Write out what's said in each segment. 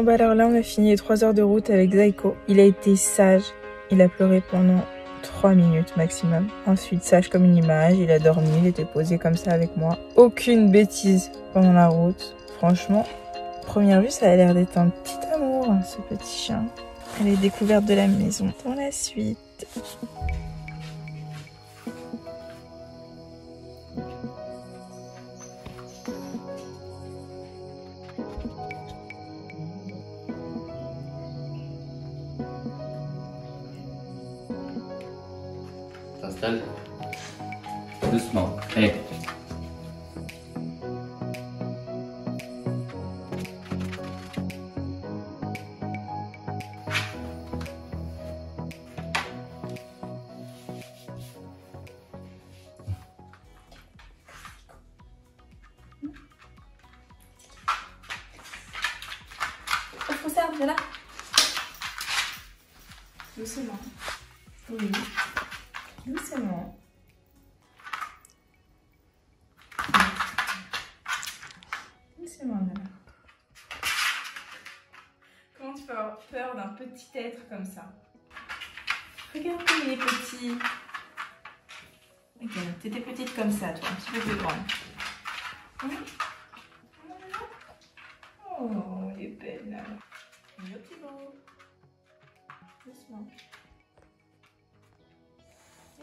Oh bah alors là, on a fini les 3 heures de route avec Zaïko. Il a été sage. Il a pleuré pendant 3 minutes maximum. Ensuite, sage comme une image. Il a dormi, il était posé comme ça avec moi. Aucune bêtise pendant la route. Franchement, première vue, ça a l'air d'être un petit amour, hein, ce petit chien. Elle est découverte de la maison. Dans la suite... T'installe doucement. Allez. Voilà. Doucement. Oui. Doucement. Doucement, Nala. Comment tu peux avoir peur d'un petit être comme ça? Regarde, il est petit. Ok, t'étais petite comme ça, toi, un petit peu plus grande. Oui. Oh, elle est belle, Nala. Petit Gros. Doucement.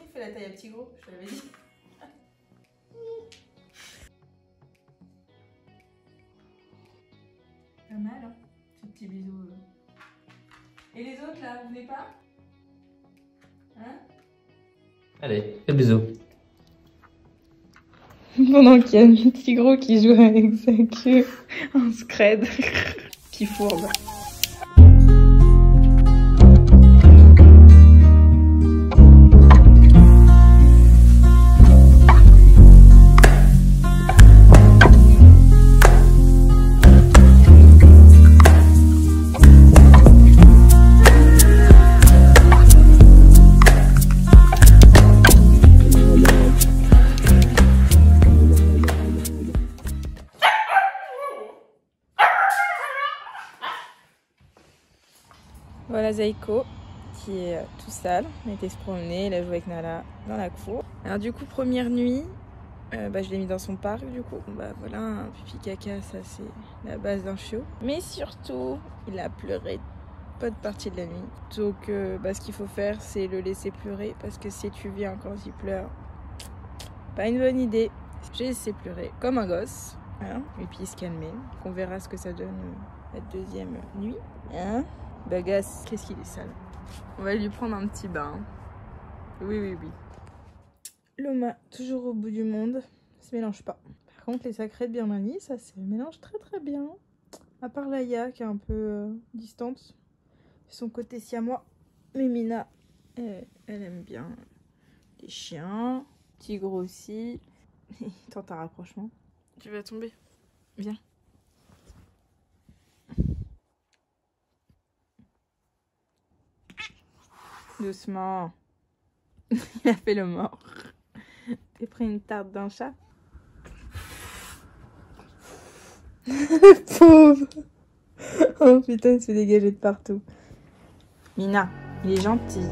Il fait la taille à Petit Gros, je te l'avais dit. Pas mal, hein, ce petit bisou. Et les autres, là, vous venez pas? Hein? Allez, fais le bisou. Pendant qu'il y a un Petit Gros qui joue avec sa queue, un scred qui fourbe. Voilà Zaïko qui est tout sale, on était se promener, il a joué avec Nala dans la cour. Alors du coup première nuit, je l'ai mis dans son parc du coup. Bah voilà, un pipi caca, ça c'est la base d'un chiot. Mais surtout, il a pleuré pas de partie de la nuit. Donc ce qu'il faut faire c'est le laisser pleurer parce que si tu viens quand il pleure, pas une bonne idée. J'ai laissé pleurer comme un gosse, hein, et puis il se calmait. On verra ce que ça donne la deuxième nuit. Hein. Bagasse, qu'est-ce qu'il est sale. On va lui prendre un petit bain. Oui, oui, oui. Loma, toujours au bout du monde, se mélange pas. Par contre, les sacrés de Birmanie, ça se mélange très très bien. À part Laya, qui est un peu distante. Son côté siamois. Mais Mina, elle aime bien les chiens. Petit Gros aussi. Tente un rapprochement. Tu vas tomber. Viens. Doucement. Il a fait le mort. T'es pris une tarte d'un chat? Pauvre. Oh putain, il se fait dégager de partout. Mina, il est gentil.